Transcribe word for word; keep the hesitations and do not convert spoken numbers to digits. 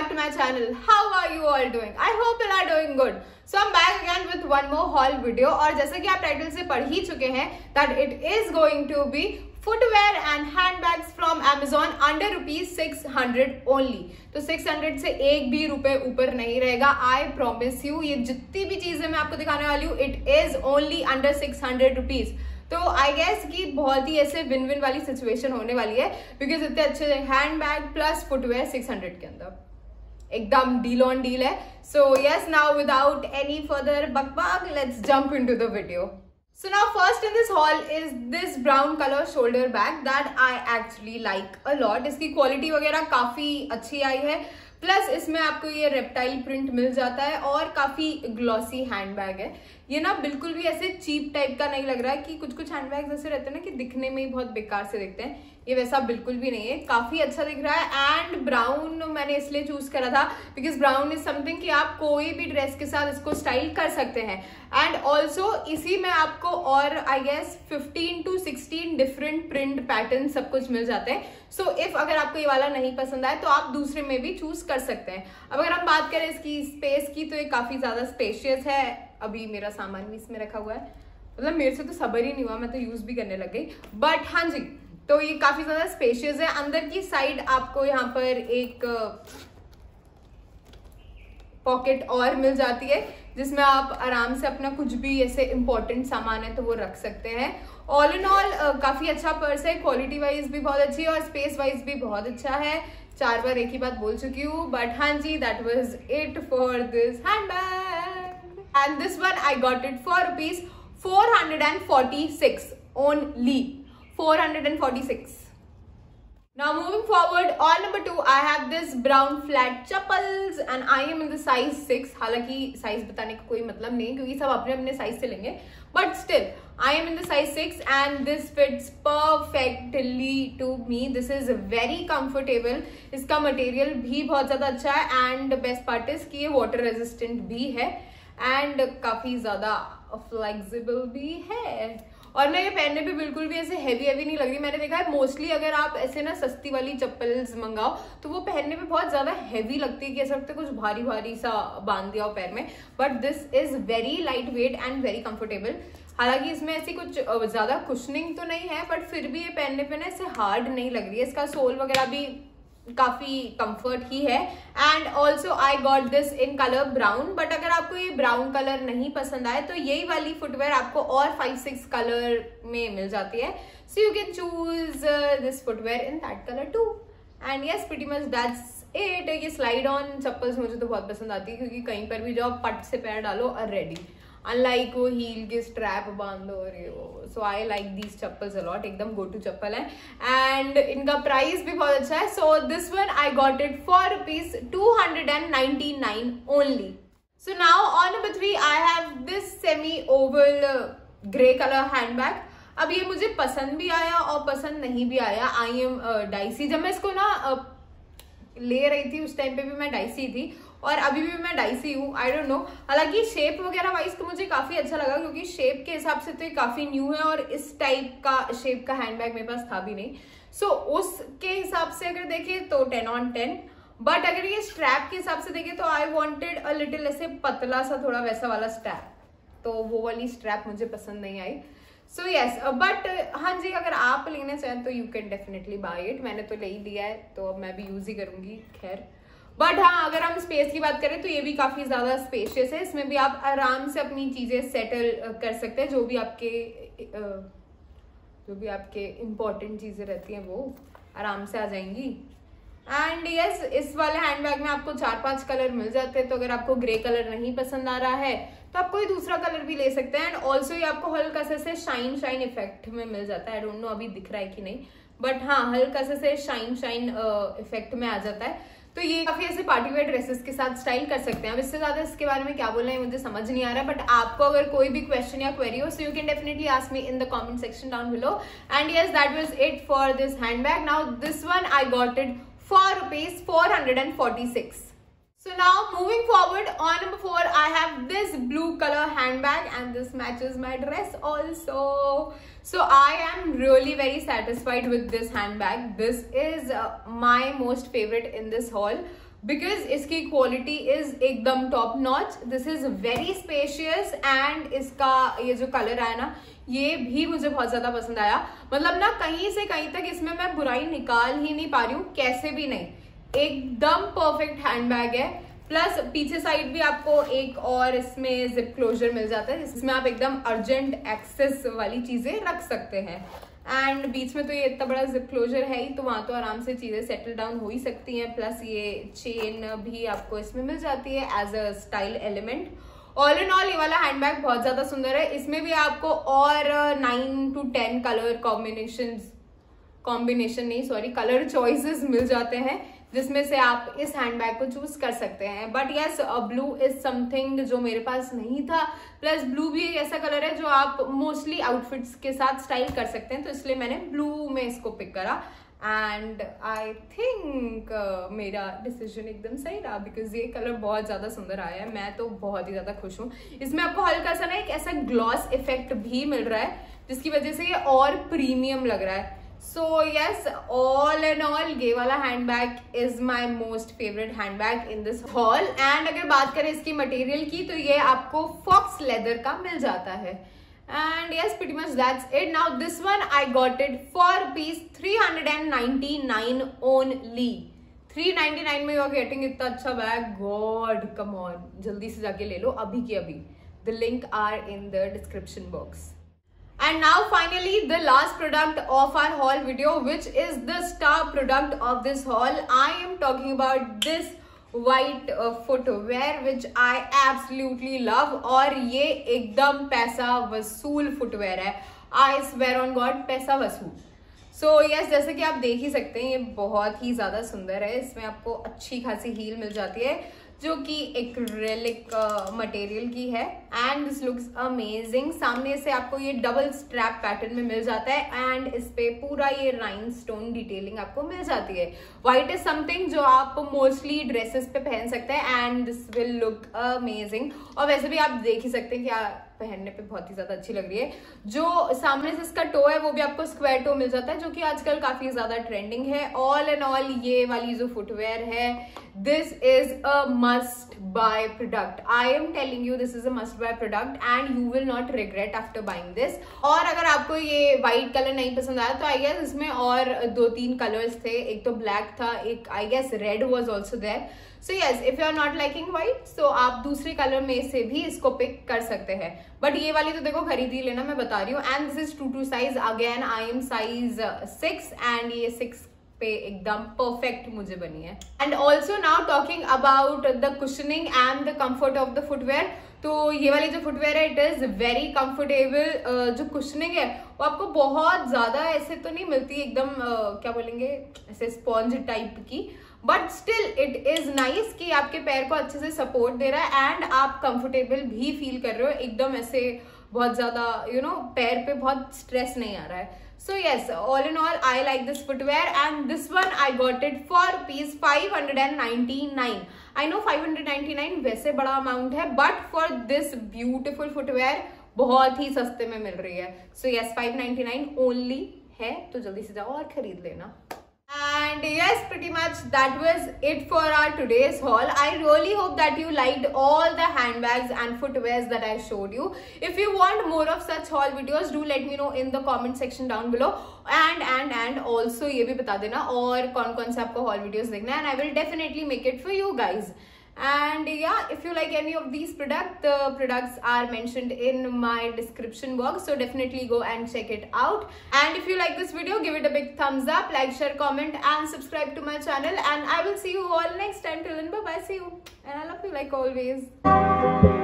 back to my channel. How are you all doing? I hope you are doing good. So I'm back again with one more haul video. और जैसा कि आप title से पढ़ ही चुके हैं that it is going to be footwear and handbags from Amazon under rupees six hundred only. तो six hundred से एक भी रुपए ऊपर नहीं रहेगा. आई प्रॉमिस यू, ये जितनी भी चीजें मैं आपको दिखाने वाली हूँ it is only under six hundred rupees. तो आई गेस कि बहुत ही ऐसे विन विन वाली सिचुएशन होने वाली है बिकॉज इतने अच्छे handbag plus footwear six hundred के अंदर एकदम डील ऑन डील है. So yes, now without any further बकबक let's jump into the video. So now first in this haul is this brown color shoulder bag that I actually like a lot. इसकी quality वगैरह काफ़ी अच्छी आई है, plus इसमें आपको ये reptile print मिल जाता है और काफ़ी ग्लॉसी हैंड बैग है. ये ना बिल्कुल भी ऐसे चीप टाइप का नहीं लग रहा है कि कुछ कुछ हैंड बैग ऐसे रहते हैं ना कि दिखने में ही बहुत बेकार से दिखते हैं. ये वैसा बिल्कुल भी नहीं है, काफ़ी अच्छा दिख रहा है. एंड ब्राउन मैंने इसलिए चूज़ करा था बिकॉज ब्राउन इज समथिंग कि आप कोई भी ड्रेस के साथ इसको स्टाइल कर सकते हैं. एंड ऑल्सो इसी में आपको और I guess fifteen to sixteen different print pattern सब कुछ मिल जाते हैं. सो इफ अगर आपको ये वाला नहीं पसंद आए तो आप दूसरे में भी चूज कर सकते हैं. अब अगर हम बात करें इसकी स्पेस की तो ये काफ़ी ज़्यादा स्पेशियस है. अभी मेरा सामान भी इसमें रखा हुआ है, मतलब मेरे से तो सबर ही नहीं हुआ, मैं तो यूज़ भी करने लग गई. बट हाँ जी, तो ये काफ़ी ज़्यादा स्पेशियस है. अंदर की साइड आपको यहाँ पर एक पॉकेट और मिल जाती है जिसमें आप आराम से अपना कुछ भी ऐसे इम्पोर्टेंट सामान है तो वो रख सकते हैं. ऑल इन ऑल काफ़ी अच्छा पर्स है, क्वालिटी वाइज भी बहुत अच्छी है और स्पेस वाइज भी बहुत अच्छा है. चार बार एक ही बात बोल चुकी हूँ, बट हाँ जी, that was it for this handbag. And this one I got it for rupees four hundred and forty six only. four hundred forty-six. Now moving forward, all number two, I have this brown flat chappals and I am in the size six. हालांकि size बताने का कोई मतलब नहीं क्योंकि सब अपने अपने size से लेंगे, but still I am in the size six and this fits perfectly to me. This is very comfortable. इसका material भी बहुत ज़्यादा अच्छा है and best part is कि ये water resistant भी है and काफ़ी ज़्यादा flexible भी है. और मैं ये पहनने पे बिल्कुल भी ऐसे हैवी हैवी नहीं लग रही. मैंने देखा है मोस्टली अगर आप ऐसे ना सस्ती वाली चप्पल्स मंगाओ तो वो पहनने पे बहुत ज़्यादा हैवी लगती है कि ऐसा लगता है कुछ भारी भारी सा बांध दिया हो पैर में. But this is very light weight and very comfortable. हालांकि इसमें ऐसी कुछ ज़्यादा कुशनिंग तो नहीं है बट फिर भी ये पहनने पर ना ऐसे हार्ड नहीं लग रही है. इसका सोल वगैरह भी काफ़ी कंफर्ट ही है. And also I got this in colour brown, but अगर आपको ये ब्राउन कलर नहीं पसंद आए तो यही वाली फुटवेयर आपको और फाइव सिक्स कलर में मिल जाती है. So you can choose this footwear in that colour too. And yes, pretty much that's it. ये स्लाइड ऑन चप्पल्स मुझे तो बहुत पसंद आती है क्योंकि कहीं पर भी जाओ पट से पैर डालो और रेडी, अनलाइक वो हील के स्ट्रैप बांधो और ये वो. So I like these chappals a lot, एकदम गो टू चप्पल है एंड इनका प्राइस भी बहुत अच्छा है. So this one I got it for rupees two hundred and ninety nine only. So now on number three I have this semi oval grey colour handbag. अब ये मुझे पसंद भी आया और पसंद नहीं भी आया. I am dicey. जब मैं इसको ना uh, ले रही थी उस टाइम पे भी मैं डाइसी थी और अभी भी मैं डाइसी हूँ. आई डोंट नो, हालांकि शेप वगैरह वाइज तो मुझे काफ़ी अच्छा लगा क्योंकि शेप के हिसाब से तो ये काफ़ी न्यू है और इस टाइप का शेप का हैंडबैग मेरे पास था भी नहीं. सो so, उसके हिसाब से अगर देखें तो टेन ऑन टेन. बट अगर ये स्ट्रैप के हिसाब से देखें तो आई वॉन्टेड अ लिटिल ऐसे पतला सा थोड़ा वैसा वाला स्ट्रैप, तो वो वाली स्ट्रैप मुझे पसंद नहीं आई. सो येस, बट हाँ जी, अगर आप लेना चाहें तो you can definitely buy it. मैंने तो ले ही लिया है तो अब मैं भी यूज़ ही करूँगी. खैर, बट हाँ, अगर हम स्पेस की बात करें तो ये भी काफ़ी ज़्यादा स्पेशियस है. इसमें भी आप आराम से अपनी चीज़ें सेटल कर सकते हैं, जो भी आपके जो भी आपके इम्पॉर्टेंट चीज़ें रहती हैं वो आराम से आ जाएंगी. एंड यस, इस वाले हैंडबैग में आपको चार पांच कलर मिल जाते हैं. तो अगर आपको ग्रे कलर नहीं पसंद आ रहा है तो आप कोई दूसरा कलर भी ले सकते हैं. एंड ऑल्सो ये आपको हल्का से शाइन शाइन इफेक्ट में मिल जाता है. आई डोंट नो अभी दिख रहा है कि नहीं, बट हाँ, हल्का से शाइन शाइन इफेक्ट में आ जाता है. तो ये काफ़ी ऐसे पार्टी वेयर ड्रेसेस के साथ स्टाइल कर सकते हैं. अब इससे ज़्यादा इसके बारे में क्या बोलना है मुझे समझ नहीं आ रहा, बट आपको अगर कोई भी क्वेश्चन या क्वेरी हो so you can definitely ask me in the comment section down below. And yes, that was it for this handbag. Now this one I got it for rupees four hundred forty-six. So now moving forward, on number four I have this blue color handbag and this matches my dress also. So I am really very satisfied with this handbag. This is uh, my most favorite in this haul. Because इसकी quality is एकदम top notch. This is very spacious and इसका ये जो colour आया ना ये भी मुझे बहुत ज़्यादा पसंद आया. मतलब ना कहीं से कहीं तक इसमें मैं बुराई निकाल ही नहीं पा रही हूँ, कैसे भी नहीं. एकदम परफेक्ट हैंडबैग है. प्लस पीछे साइड भी आपको एक और इसमें जिप क्लोजर मिल जाता है जिसमें आप एकदम अर्जेंट एक्सेस वाली चीज़ें रख सकते हैं. एंड बीच में तो ये इतना बड़ा जिप क्लोजर है ही, तो वहाँ तो आराम से चीज़ें सेटल डाउन हो ही सकती हैं. प्लस ये चेन भी आपको इसमें मिल जाती है as a style element. All in all ये वाला हैंडबैग बहुत ज़्यादा सुंदर है. इसमें भी आपको और nine to ten colour combination combination नहीं सॉरी कलर चॉइसेस मिल जाते हैं जिसमें से आप इस हैंडबैग को चूज कर सकते हैं. But yes, blue is something जो मेरे पास नहीं था. प्लस ब्लू भी एक ऐसा कलर है जो आप मोस्टली आउटफिट्स के साथ स्टाइल कर सकते हैं, तो इसलिए मैंने ब्लू में इसको पिक करा. एंड आई थिंक मेरा डिसीजन एकदम सही रहा बिकॉज ये कलर बहुत ज़्यादा सुंदर आया है. मैं तो बहुत ही ज़्यादा खुश हूँ. इसमें आपको हल्का सा ना एक ऐसा ग्लॉस इफेक्ट भी मिल रहा है जिसकी वजह से ये और प्रीमियम लग रहा है. So yes, all and all ये वाला handbag is my most favourite handbag in this haul. And अगर बात करें इसकी मटेरियल की तो ये आपको फॉक्स लेदर का मिल जाता है. And yes, pretty much that's it. Now this one I got it for rupees three ninety-nine only. three ninety-nine में you are getting इतना अच्छा बैग. God, come on, जल्दी से जाके ले लो अभी की अभी. The link are in the description box. And now finally the last product of our haul video, which is the star product of this haul. I am talking about this white footwear which I absolutely love. और ये एकदम पैसा वसूल footwear है. I swear on God, पैसा वसूल. So yes, जैसे कि आप देख ही सकते हैं ये बहुत ही ज़्यादा सुंदर है. इसमें आपको अच्छी खासी हील मिल जाती है जो कि एक्रेलिक मटेरियल की है. And this looks amazing. सामने से आपको ये डबल स्ट्रैप पैटर्न में मिल जाता है एंड इस पे पूरा ये राइनस्टोन डिटेलिंग आपको मिल जाती है. वाइट इज समथिंग जो आप मोस्टली ड्रेसेस पे पहन सकते हैं and this will look amazing. और वैसे भी आप देख ही सकते हैं क्या पहनने पे बहुत ही ज़्यादा अच्छी लग रही है. जो सामने से इसका टो है वो भी आपको स्क्वायर टो मिल जाता है जो कि आजकल काफ़ी ज़्यादा ट्रेंडिंग है. ऑल एंड ऑल ये वाली जो फुटवेयर है this is a must buy product. I am telling you this is a must buy product and you will not regret after buying this. और अगर आपको ये वाइट कलर नहीं पसंद आया तो आई गेस इसमें और दो तीन कलर्स थे. एक तो ब्लैक था, एक I guess red was also there. So yes, if you are not liking white so आप दूसरे कलर में से भी इसको पिक कर सकते हैं. बट ये वाली तो देखो खरीद ही लेना, मैं बता रही हूँ. And this is true to size. Again I am size six and ये सिक्स पे एकदम परफेक्ट मुझे बनी है. And also now talking about the cushioning and the comfort of the footwear. तो ये वाली जो फुटवेयर है इट इज़ वेरी कंफर्टेबल. जो कुशनिंग है वो आपको बहुत ज़्यादा ऐसे तो नहीं मिलती एकदम uh, क्या बोलेंगे ऐसे स्पॉन्ज टाइप की, but still it is nice कि आपके पैर को अच्छे से सपोर्ट दे रहा है एंड आप कंफर्टेबल भी फील कर रहे हो. एकदम ऐसे बहुत ज़्यादा यू नो पैर पे बहुत स्ट्रेस नहीं आ रहा है. So yes, all in all, I like this footwear and this one I got it for rupees five ninety-nine. I know five ninety-nine वैसे बड़ा amount है, but for this beautiful footwear बहुत ही सस्ते में मिल रही है. So yes, five ninety-nine only है, तो जल्दी से जाओ और खरीद लेना. And yes, pretty much that was it for our today's haul. I really hope that you liked all the handbags and footwears that I showed you. If you want more of such haul videos, do let me know in the comment section down below. And and and also ये भी बता देना और कौन कौन से आपको haul videos देखना है. And I will definitely make it for you guys. And yeah, if you like any of these products, the products are mentioned in my description box, so definitely go and check it out. And if you like this video, give it a big thumbs up, like, share, comment and subscribe to my channel. And I will see you all next time. Till then, bye bye, see you, and I love you like always.